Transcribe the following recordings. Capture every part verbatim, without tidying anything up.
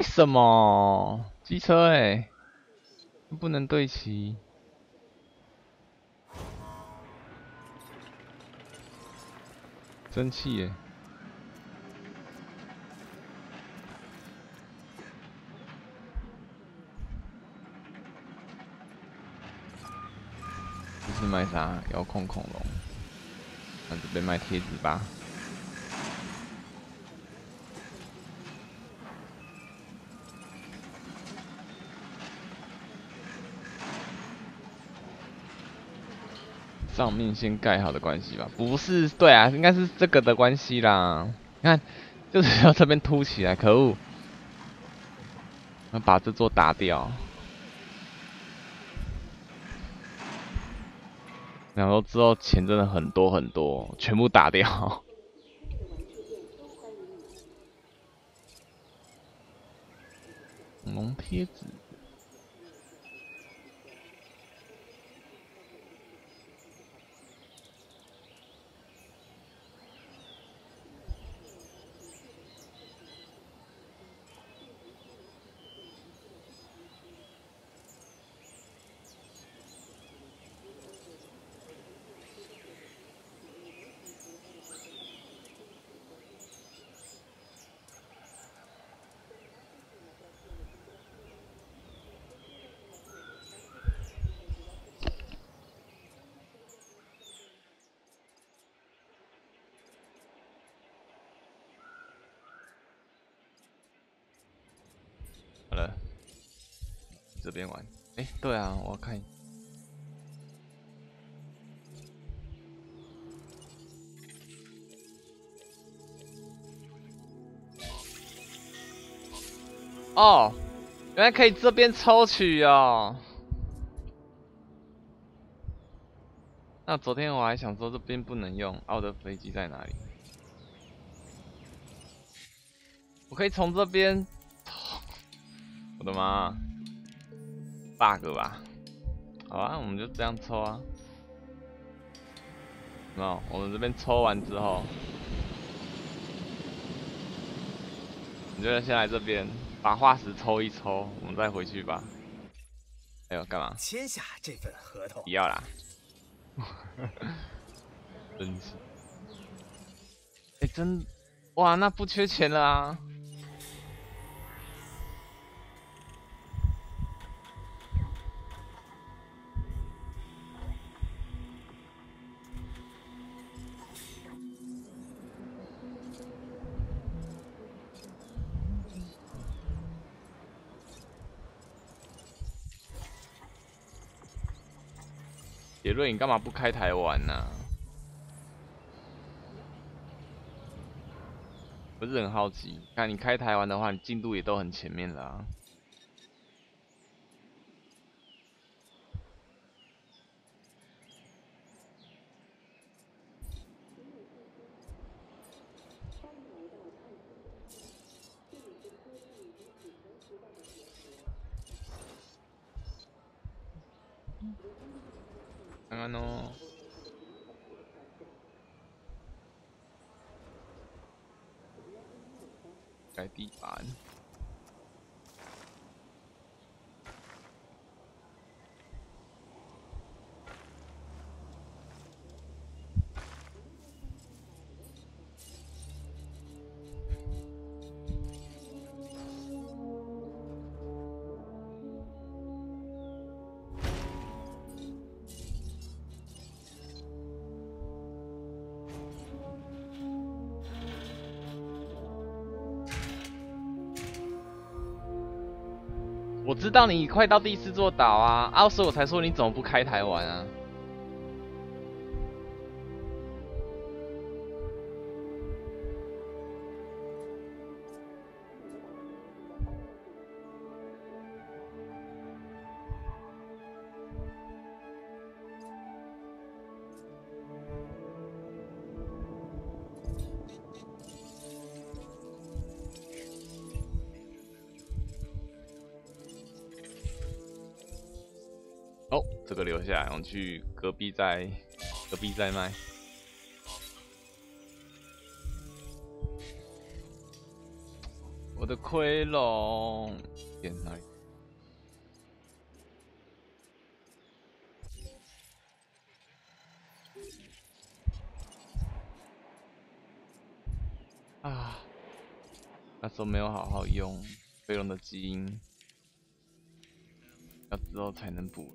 为什么机车哎、欸、不能对齐？生气哎、欸！这是卖啥？遥控恐龙？那就被卖贴纸吧。 上面先盖好的关系吧，不是，对啊，应该是这个的关系啦。你看，就是要这边凸起来，可恶！要把这座打掉。然后之后钱真的很多很多，全部打掉。恐龙贴纸。 好了，这边玩。哎、欸，对啊，我看一下。哦，原来可以这边抽取哦。那昨天我还想说这边不能用，奥德飞机在哪里？我可以从这边。 我的妈 ，bug 吧？好啊，我们就这样抽啊。那我们这边抽完之后，你就先来这边把化石抽一抽，我们再回去吧。哎呦，干嘛？签下这份合同。不要啦。真是。哎、欸，真，哇，那不缺钱了啊。 杰瑞，你干嘛不开台玩呢、啊？不是很好奇，看你开台玩的话，你进度也都很前面了啊。嗯 看看哦，盖地板。我知道你快到第四座岛啊，啊，所以我才说你怎么不开台玩啊？哦，这个留下来，我们去隔壁再隔壁再卖。我的盔龙点哪里？啊，那时候没有好好用飞龙的基因，要之后才能补。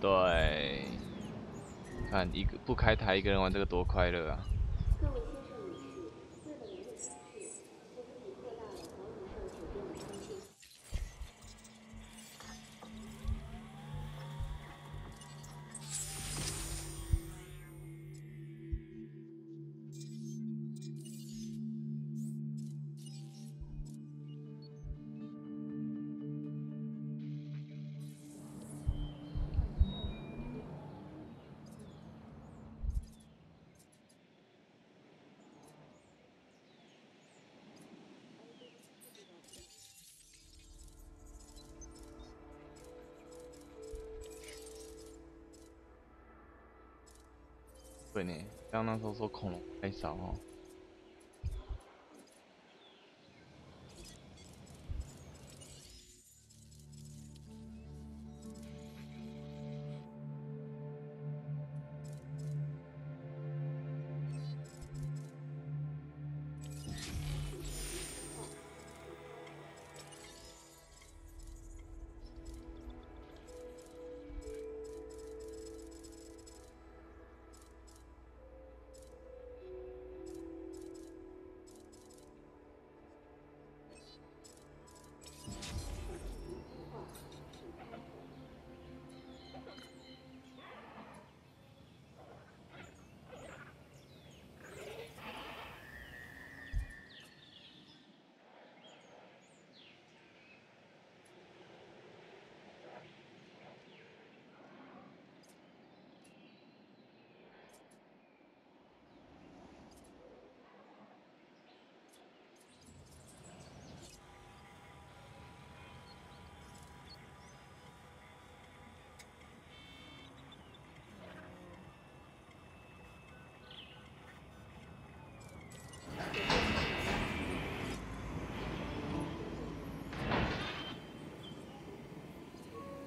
对，看一个不开台，一个人玩这个多快乐啊！对呢，刚刚那时候说恐龙太少哦。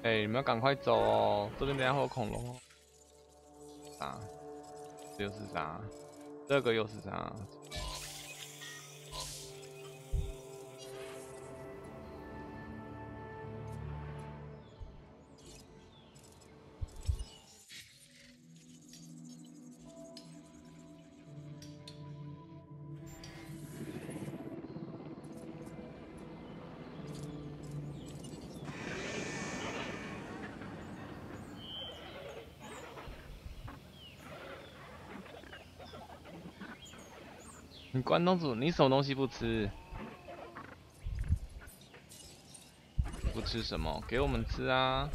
哎、欸，你们要赶快走哦！这边等下会有恐龙哦。啥？这又是啥？这个又是啥？你关东煮，你什么东西不吃？不吃什么？给我们吃啊！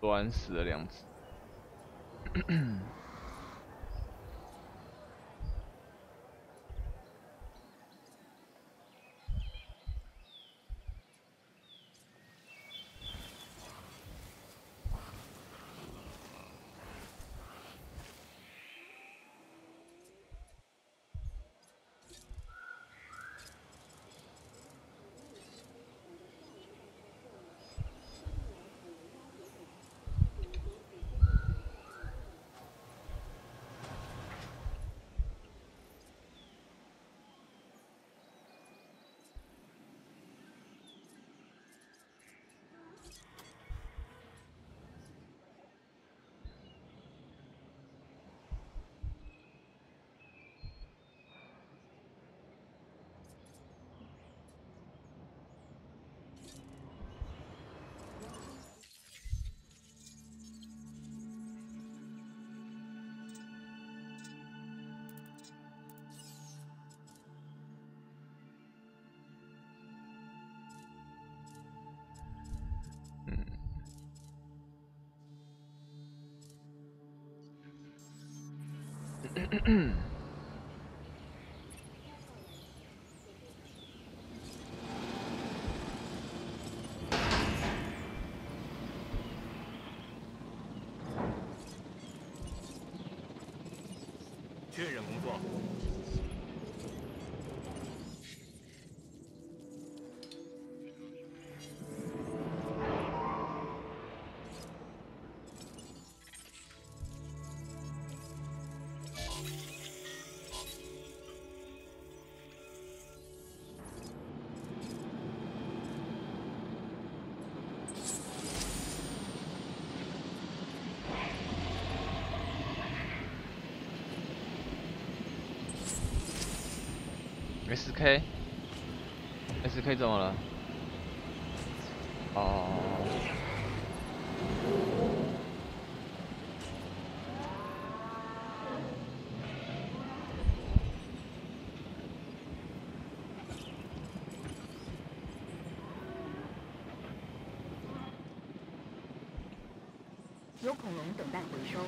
昨晚死了两次。确认工作。S K，S K 怎么了？哦、oh ，有恐龙等待回收。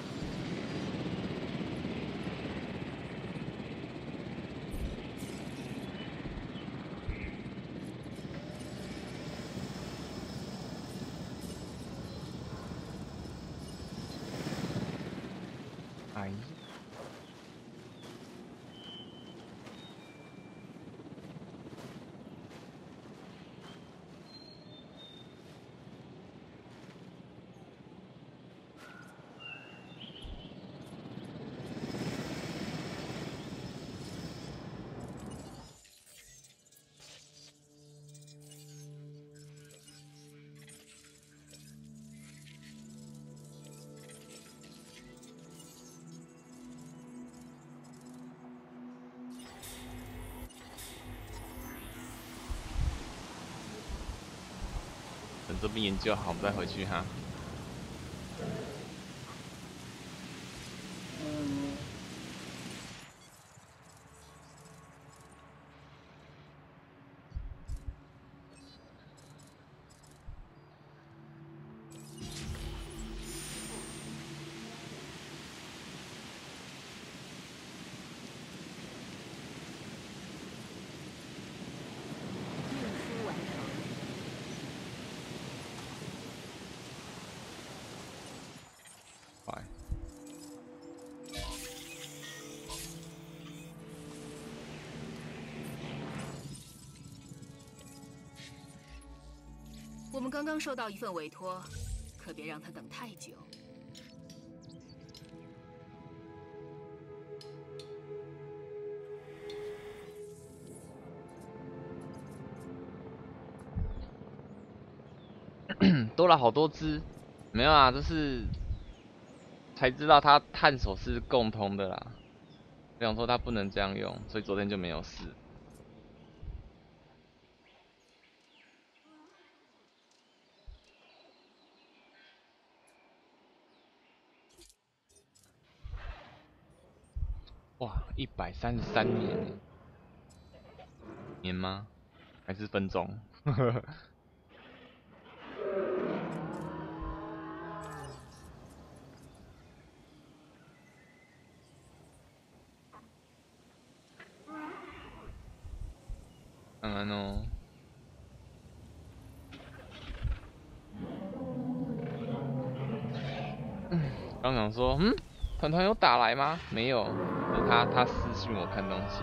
这边研究好，我们再回去哈。我们刚刚收到一份委托，可别让他等太久。多了好多只，没有啊，这是才知道它探索是共通的啦。我想说它不能这样用，所以昨天就没有事。 一百三十三年，年吗？还是分钟？当然哦。嗯，刚想说，嗯，团团有打来吗？没有。 他他私信我看东西，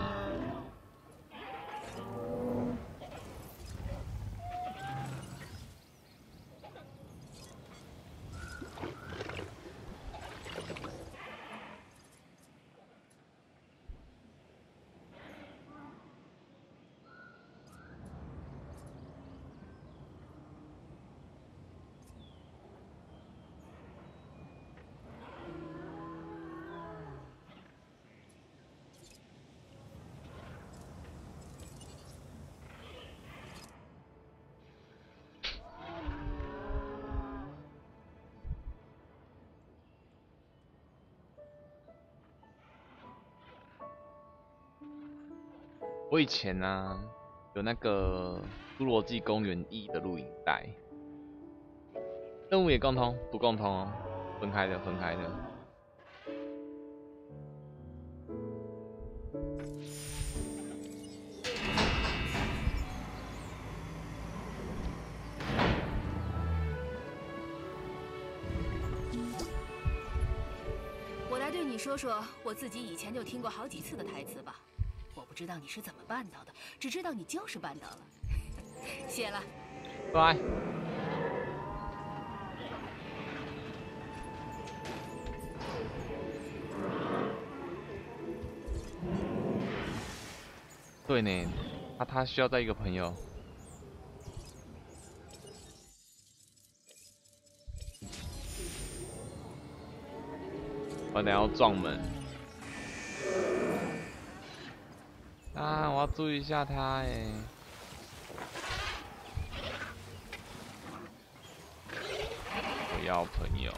我以前呢、啊、有那个《侏罗纪公园一》的录影带，任务也共通，不共通哦，分开的，分开的。你说说我自己以前就听过好几次的台词吧。我不知道你是怎么办到的，只知道你就是办到了。谢了，拜拜。对呢，他他需要带一个朋友。 我等下要撞门啊！我要注意一下他哎、欸。我要朋友。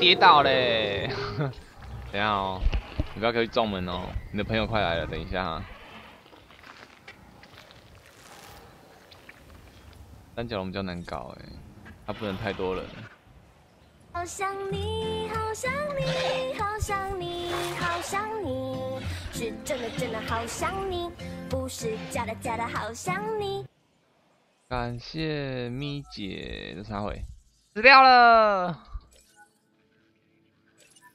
跌倒嘞！等一下哦，你不要给我撞门哦！你的朋友快来了，等一下啊。三角龙比较难搞哎，它不能太多人。好想你，好想你，好想你，好想你，是真的真的好想你，不是假的假的好想你。感谢咪姐的插回，死掉了。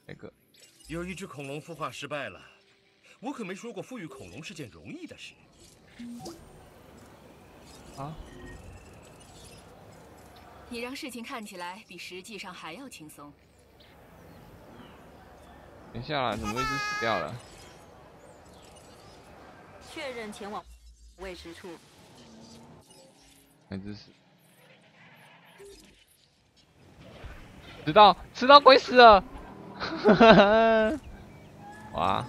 那个，有一只恐龙孵化失败了，我可没说过孵育恐龙是件容易的事。啊？你让事情看起来比实际上还要轻松。等一下啦，怎么一只死掉了？确认前往未知处。哪只死？迟到，迟到，鬼死了！ 哈哈哈！哇！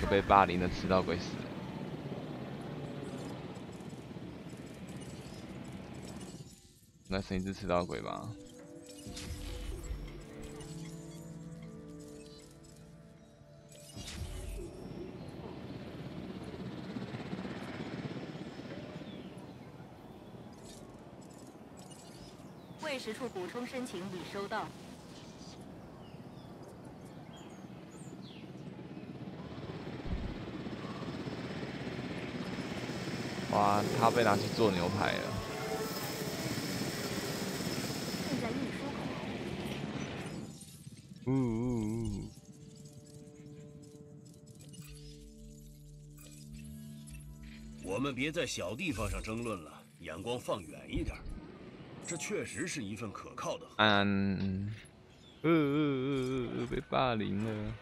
又被霸凌的吃到鬼死了。那是一只吃到鬼吧？喂食处补充申请已收到。 哇，他被拿去做牛排了。现在运输恐龙。嗯嗯嗯。我们别在小地方上争论了，眼光放远一点。这确实是一份可靠的。嗯。呃呃呃呃，被霸凌了。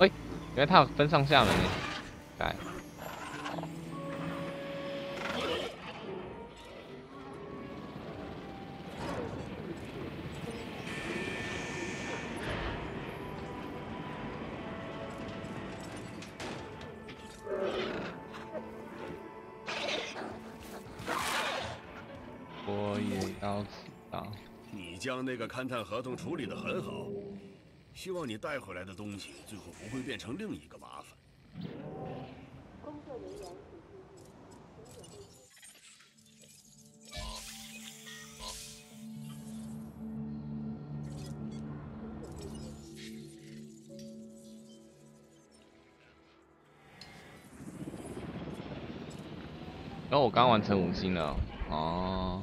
哎、欸，原来他有分上下门诶。 来，我也要知道。你将那个勘探合同处理得很好，希望你带回来的东西最后不会变成另一个麻烦。 然后、哦、我刚完成五星了，哦。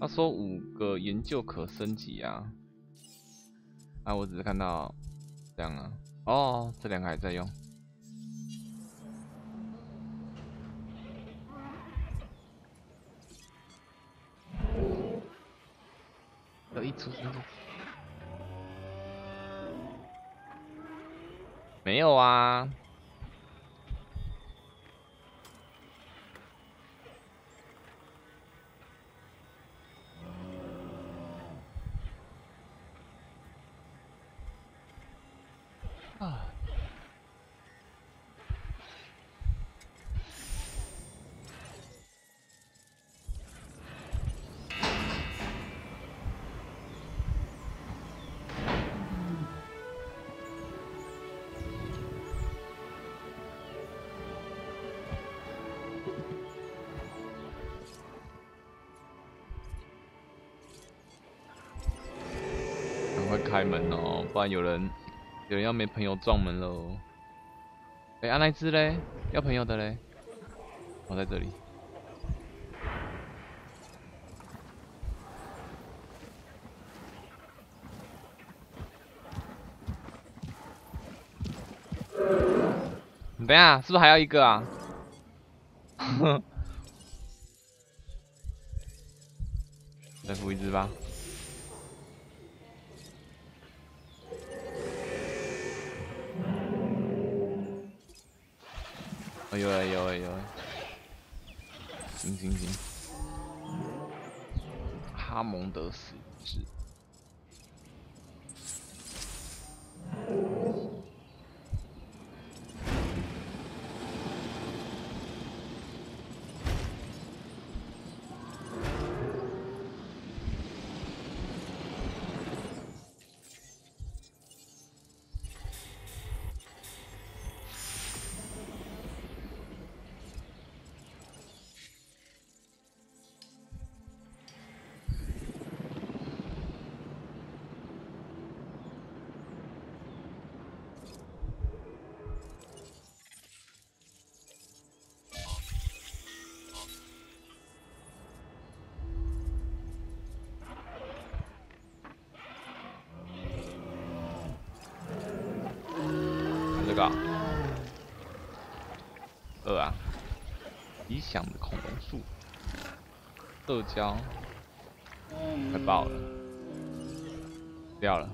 他说五个研究可升级啊，啊，我只是看到这样啊，哦，这两个还在用。 有一组。没有啊。啊。 开门哦，不然有人有人要没朋友撞门喽。哎、欸，啊那只嘞，要朋友的嘞，我、哦、在这里。你等一下，是不是还要一个啊？再孵一只吧。 哎呦哎呦哎呦！行行行，哈蒙德死一只。二啊，理想的恐龙树，豆胶，快爆了，掉了，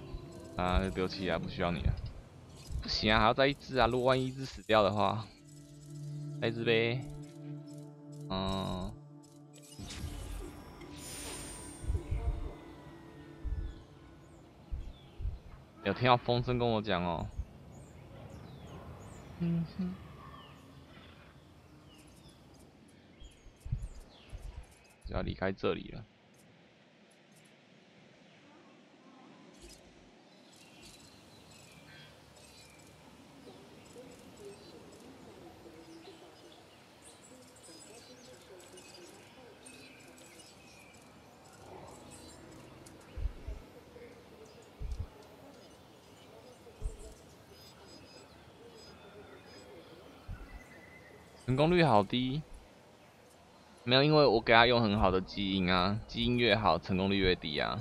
啊，丢弃啊，不需要你了，不行啊，还要再一只啊，如果万一一只死掉的话，再一只呗，嗯，有听到风声跟我讲哦。 嗯哼，就要离开这里了。成功率好低，没有，因为我给他用很好的基因啊，基因越好，成功率越低啊。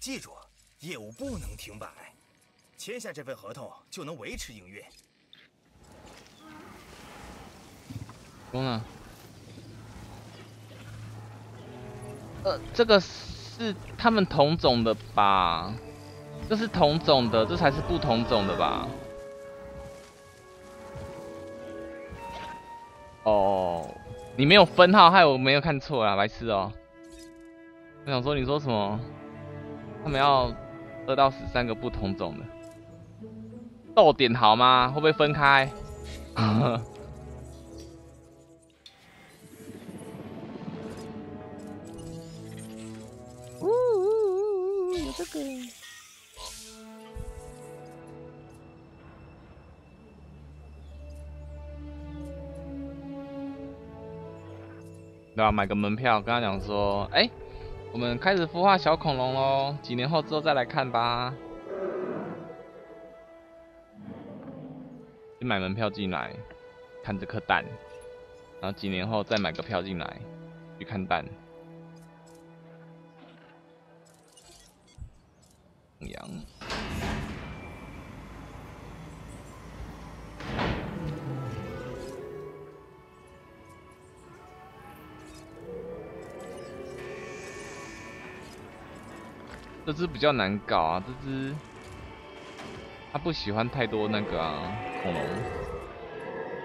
记住，业务不能停摆，签下这份合同就能维持营运。工呢？呃，这个是他们同种的吧？这是同种的，这才是不同种的吧？哦，你没有分号，害我没有看错啦，白痴哦！我想说，你说什么？ 他们要二到十三个不同种的豆点好吗？会不会分开？呜呜呜！有这个。对啊，买个门票，跟他讲说，哎、欸。 我们开始孵化小恐龙喽，几年后之后再来看吧。先买门票进来看这颗蛋，然后几年后再买个票进来去看蛋。羊。这只比较难搞啊，这只。 他不喜欢太多那个、啊、恐龙，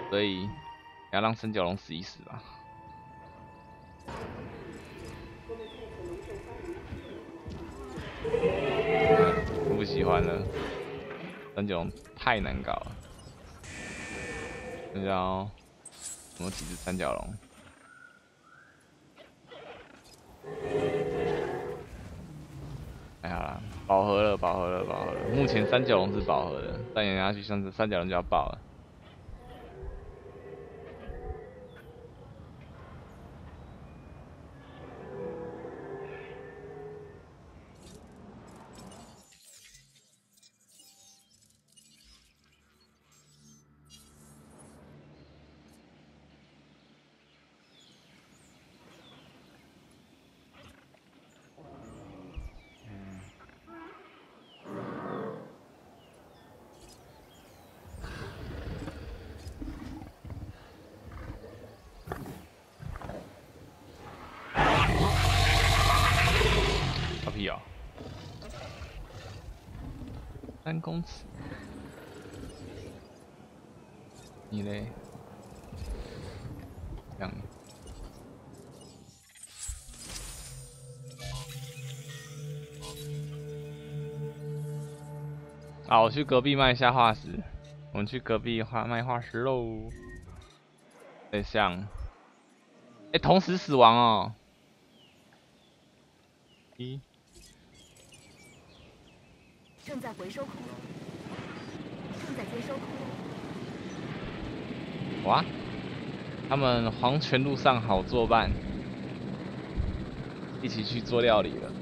所以不要让三角龙死一死吧。嗯、不喜欢了，三角龙太难搞了。那叫什么几只三角龙？ 太好了，饱和了，饱和了，饱和了。目前三角龙是饱和的，再演下去，像是三角龙就要爆了。三公尺，你嘞？这样，啊，我去隔壁卖一下化石，我们去隔壁化卖化石喽。对象，哎、欸，同时死亡哦。一。 正在回收恐龙，正在接收恐龙。哇，他们黄泉路上好作伴，一起去做料理了。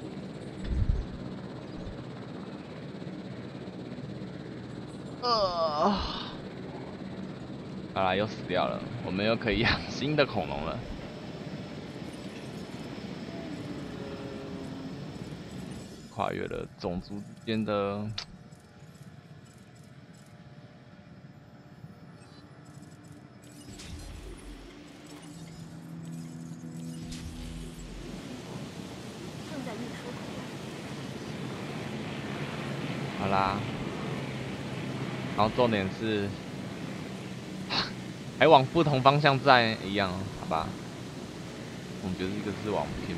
呃，好啦，又死掉了，我们又可以养新的恐龙了。 跨越了种族之间的好啦，然后重点是还往不同方向站一样，好吧？我们觉得这个是往偏。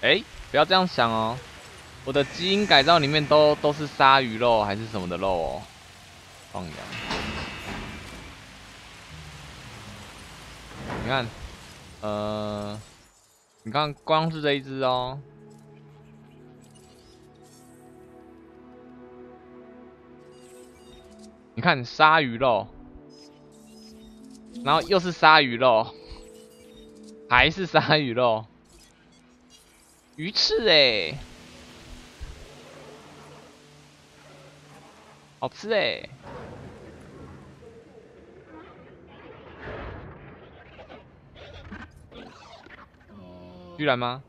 哎、欸，不要这样想哦！我的基因改造里面都都是鲨鱼肉还是什么的肉哦，放羊。你看，呃，你看光是这一只哦，你看鲨鱼肉，然后又是鲨鱼肉，还是鲨鱼肉。 鱼翅哎、欸，好吃哎、欸！居然吗？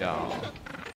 要。